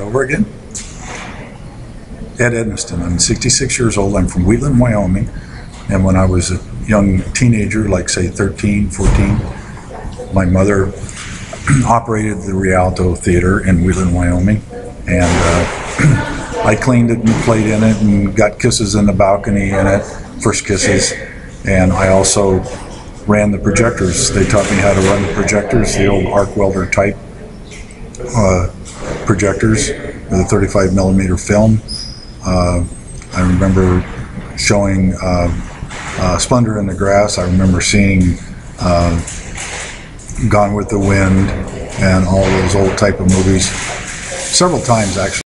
start over again. Ed Edmiston, I'm 66 years old. I'm from Wheatland, Wyoming. And when I was a young teenager, like say 13, 14, my mother operated the Rialto Theater in Wheatland, Wyoming. And I cleaned it and played in it and got kisses in the balcony in it, first kisses. And I also ran the projectors. They taught me how to run the projectors, the old arc welder type projectors with a 35 millimeter film. I remember showing Splendor in the Grass. I remember seeing Gone with the Wind and all those old type of movies several times, actually.